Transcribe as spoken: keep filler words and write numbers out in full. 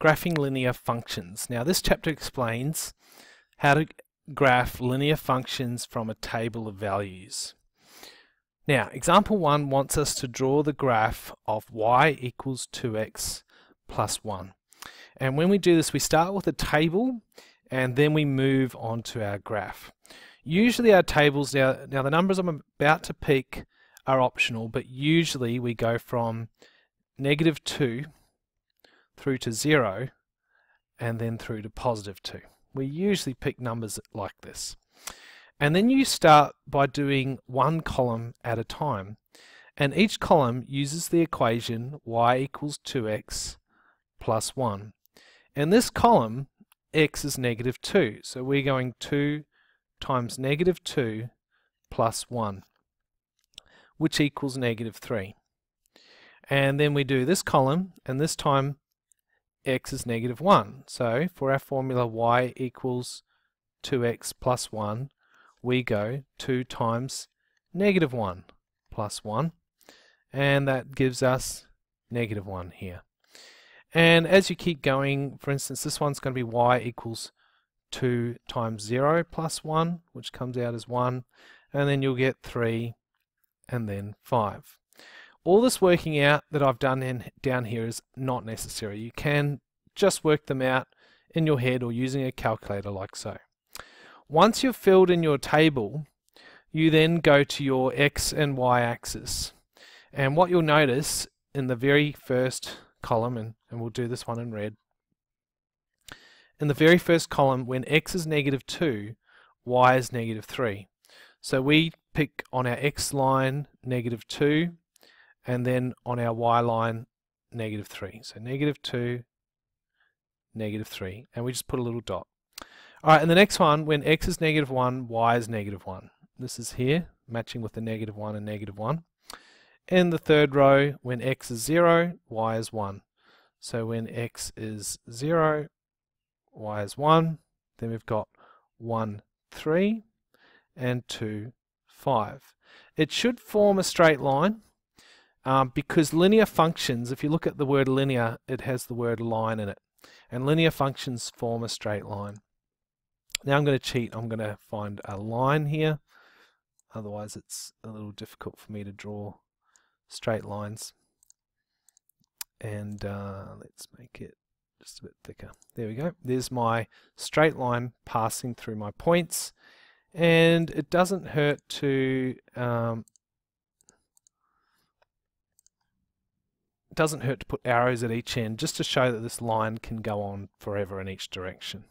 Graphing linear functions. Now this chapter explains how to graph linear functions from a table of values. Now example one wants us to draw the graph of y equals two x plus one. And when we do this, we start with a table and then we move on to our graph. Usually our tables, now, now the numbers I'm about to pick are optional, but usually we go from negative two through to zero and then through to positive two. We usually pick numbers like this. And then you start by doing one column at a time, and each column uses the equation y equals two x plus one. In this column x is negative two, so we're going two times negative two plus one, which equals negative three. And then we do this column, and this time x is negative one. So for our formula y equals two x plus one, we go two times negative one plus one, and that gives us negative one here. And as you keep going, for instance, this one's going to be y equals two times zero plus one, which comes out as one, and then you'll get three and then five. All this working out that I've done in, down here is not necessary. You can just work them out in your head or using a calculator like so. Once you've filled in your table, you then go to your x and y axis. And what you'll notice in the very first column, and, and we'll do this one in red, in the very first column, when x is negative two, y is negative three. So we pick on our x line negative two, and then on our y line negative three. So negative two, negative three, and we just put a little dot. Alright, and the next one, when x is negative one, y is negative one. This is here, matching with the negative one and negative one. In the third row, when x is zero, y is one. So when x is zero, y is one. Then we've got one, three, and two, five. It should form a straight line, Um, because linear functions, if you look at the word linear, it has the word line in it, and linear functions form a straight line. Now I'm going to cheat, I'm going to find a line here, otherwise it's a little difficult for me to draw straight lines, and uh, let's make it just a bit thicker. There we go, there's my straight line passing through my points, and it doesn't hurt to um, doesn't hurt to put arrows at each end just to show that this line can go on forever in each direction.